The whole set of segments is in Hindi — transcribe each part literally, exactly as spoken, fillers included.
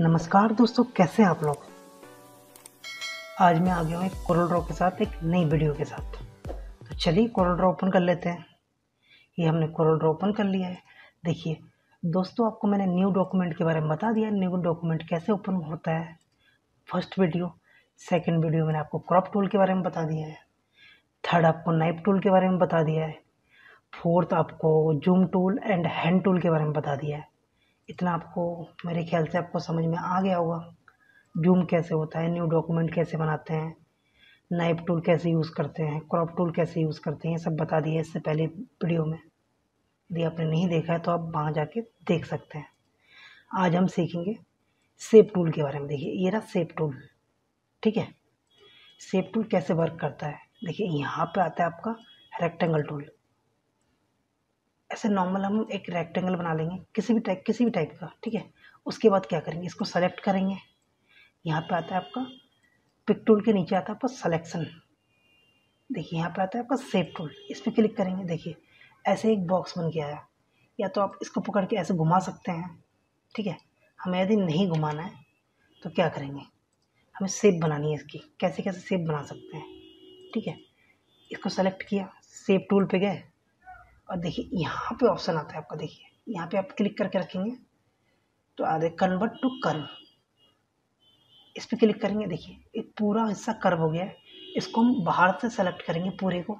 नमस्कार दोस्तों, कैसे आप लोग। आज मैं आ गया हूँ एक CorelDRAW के साथ, एक नई वीडियो के साथ। तो चलिए CorelDRAW ओपन कर लेते हैं। ये हमने CorelDRAW ओपन कर लिया है। देखिए दोस्तों, आपको मैंने न्यू डॉक्यूमेंट के बारे में बता दिया। न्यू डॉक्यूमेंट कैसे ओपन होता है, फर्स्ट वीडियो। सेकेंड वीडियो मैंने आपको क्रॉप टूल के बारे में बता दिया है। थर्ड आपको नाइफ टूल के बारे में बता दिया है। फोर्थ आपको zoom tool and hand tool के बारे में बता दिया है। इतना आपको, मेरे ख्याल से आपको समझ में आ गया होगा। जूम कैसे होता है, न्यू डॉक्यूमेंट कैसे बनाते हैं, नाइफ टूल कैसे यूज़ करते हैं, क्रॉप टूल कैसे यूज़ करते हैं, ये सब बता दिया इससे पहले वीडियो में। यदि आपने नहीं देखा है तो आप वहाँ जाके देख सकते हैं। आज हम सीखेंगे शेप टूल के बारे में। देखिए ये रहा शेप टूल, ठीक है। शेप टूल कैसे वर्क करता है, देखिए यहाँ पे आता है आपका रेक्टेंगल टूल। ऐसे नॉर्मल हम एक रेक्टेंगल बना लेंगे, किसी भी टाइप किसी भी टाइप का, ठीक है। उसके बाद क्या करेंगे, इसको सेलेक्ट करेंगे। यहाँ पे आता है आपका पिक टूल, के नीचे आता है आपका सिलेक्शन। देखिए यहाँ पे आता है आपका शेप टूल, इस पर क्लिक करेंगे। देखिए ऐसे एक बॉक्स बन के आया। या तो आप इसको पकड़ के ऐसे घुमा सकते हैं, ठीक है। हमें यदि नहीं घुमाना है तो क्या करेंगे, हमें शेप बनानी है इसकी, कैसे कैसे शेप बना सकते हैं, ठीक है। इसको सेलेक्ट किया, शेप टूल पे गए और देखिए यहाँ पे ऑप्शन आता है आपका। देखिए यहाँ पे आप क्लिक करके रखेंगे तो आ जाए कन्वर्ट टू कर्व। इस पर क्लिक करेंगे, देखिए एक पूरा हिस्सा कर्व हो गया है। इसको हम बाहर से सेलेक्ट करेंगे पूरे को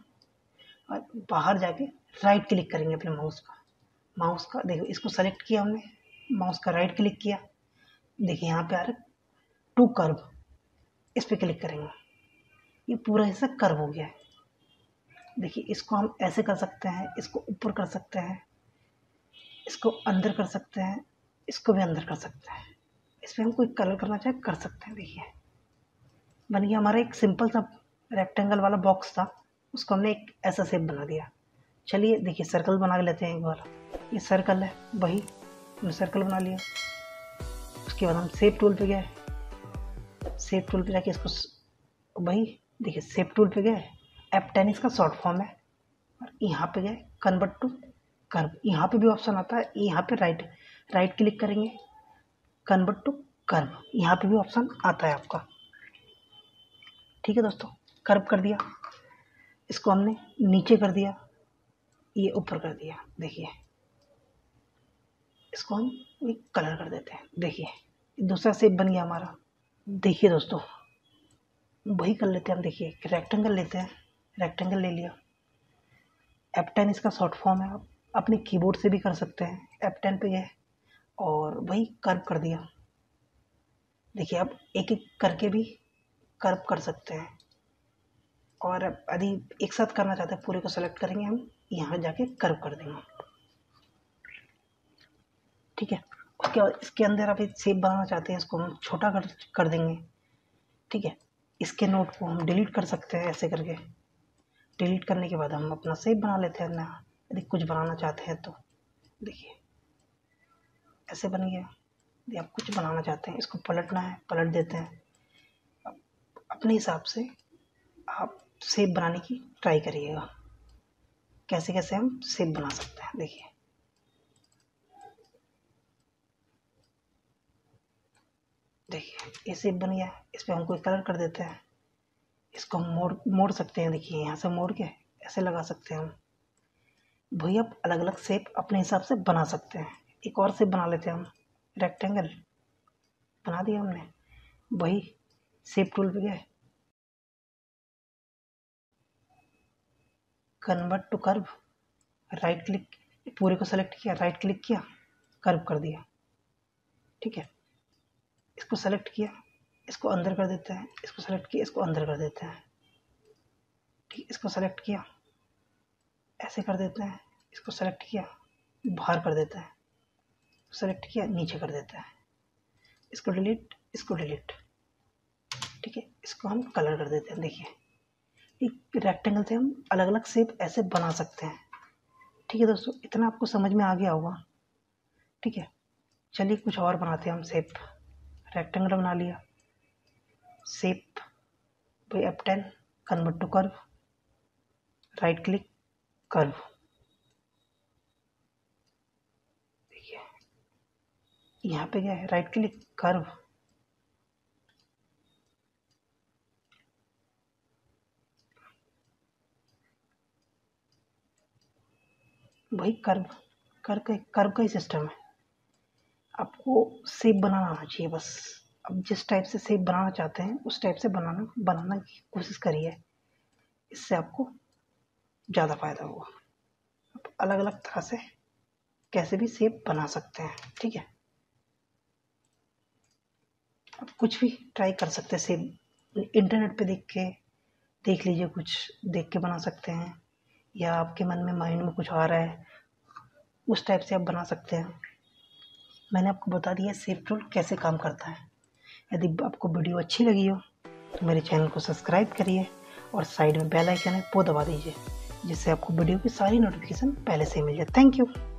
और बाहर जाके राइट क्लिक करेंगे अपने माउस का माउस का देखिए इसको सेलेक्ट किया हमने, माउस का राइट क्लिक किया। देखिए यहाँ पे आ रहा टू कर्व, इस पर क्लिक करेंगे। ये पूरा हिस्सा कर्व हो गया है। देखिए इसको हम ऐसे कर सकते हैं, इसको ऊपर कर सकते हैं, इसको अंदर कर सकते हैं, इसको भी अंदर कर सकते हैं। इस पर हम कोई कलर करना चाहे कर सकते हैं। देखिए बन गया हमारा एक सिंपल सा रेक्टेंगल वाला बॉक्स था, उसको हमने एक ऐसा शेप बना दिया। चलिए देखिए सर्कल बना के लेते हैं एक बार। ये सर्कल है, वही हमने सर्कल बना लिया। उसके बाद हम शेप टूल पे गए, शेप टूल पे जाके इसको वही देखिए शेप टूल पे गए, एप टेन इसका शॉर्ट फॉर्म है। और यहाँ पे गए कन्वर्ट टू कर्व, यहाँ पे भी ऑप्शन आता है। यहाँ पे राइट राइट क्लिक करेंगे, कन्वर्ट टू कर्व, यहाँ पे भी ऑप्शन आता है आपका, ठीक है दोस्तों। कर्व कर दिया, इसको हमने नीचे कर दिया, ये ऊपर कर दिया। देखिए इसको हम एक कलर कर देते हैं। देखिए दूसरा शेप बन गया हमारा। देखिए दोस्तों वही कर लेते हैं हम। देखिए एक रेक्टेंगल लेते हैं, रेक्टेंगल ले लिया। एफ टेन इसका शॉर्ट फॉर्म है, आप अपने कीबोर्ड से भी कर सकते हैं। एफ टेन पे गए और वही कर्व कर दिया। देखिए आप एक एक करके भी कर्व कर सकते हैं। और यदि एक साथ करना चाहते हैं पूरे को सेलेक्ट करेंगे हम, यहाँ जाके कर्व कर देंगे, ठीक है। उसके बाद इसके अंदर आप एक शेप बनाना चाहते हैं, इसको हम छोटा कर कर देंगे, ठीक है। इसके नोट को हम डिलीट कर सकते हैं ऐसे करके। डिलीट करने के बाद हम अपना शेप बना लेते हैं ना, यदि कुछ बनाना चाहते हैं तो। देखिए ऐसे बन गया। यदि आप कुछ बनाना चाहते हैं, इसको पलटना है, पलट देते हैं। अपने हिसाब से आप शेप बनाने की ट्राई करिएगा, कैसे कैसे हम शेप बना सकते हैं। देखिए देखिए ये शेप बन गया, इस पर हम कोई कलर कर देते हैं। इसको हम मोड़ मोड़ सकते हैं। देखिए यहाँ से मोड़ के ऐसे लगा सकते हैं हम। वही आप अलग अलग शेप अपने हिसाब से बना सकते हैं। एक और शेप बना लेते हैं हम, रेक्टेंगल बना दिया हमने। वही शेप टूल पे गए, convert to curve, right click, पूरे को सेलेक्ट किया, राइट क्लिक किया, कर्व कर दिया, ठीक है। इसको सेलेक्ट किया, इसको अंदर कर देते हैं, इसको सेलेक्ट किया, इसको अंदर कर देते हैं, ठीक। इसको सेलेक्ट किया, ऐसे कर देते हैं, इसको सेलेक्ट किया, बाहर कर देते हैं, सेलेक्ट किया, नीचे कर देते हैं। इसको डिलीट, इसको डिलीट, ठीक है। इसको हम कलर कर देते हैं। देखिए एक रेक्टेंगल से हम अलग अलग शेप ऐसे बना सकते हैं, ठीक है दोस्तों। इतना आपको समझ में आ गया होगा, ठीक है। चलिए कुछ और बनाते हैं हम शेप। रेक्टेंगल बना लिया, shape by F ten, convert to curve, right click, curve. देखिए यहाँ पे क्या है, राइट क्लिक कर्व, भाई कर्व कर्व का कर्व का ही सिस्टम है। आपको शेप बनाना आना चाहिए बस। अब जिस टाइप से शेप बनाना चाहते हैं उस टाइप से बनाना बनाना की कोशिश करिए, इससे आपको ज़्यादा फायदा होगा। आप अलग अलग तरह से कैसे भी शेप बना सकते हैं, ठीक है। आप कुछ भी ट्राई कर सकते हैं, शेप इंटरनेट पे देख के देख लीजिए, कुछ देख के बना सकते हैं, या आपके मन में माइंड में कुछ आ रहा है उस टाइप से आप बना सकते हैं। मैंने आपको बता दिया शेप टूल कैसे काम करता है। यदि आपको वीडियो अच्छी लगी हो तो मेरे चैनल को सब्सक्राइब करिए और साइड में बेल आइकन है वो दबा दीजिए, जिससे आपको वीडियो की सारी नोटिफिकेशन पहले से मिल जाए। Thank you.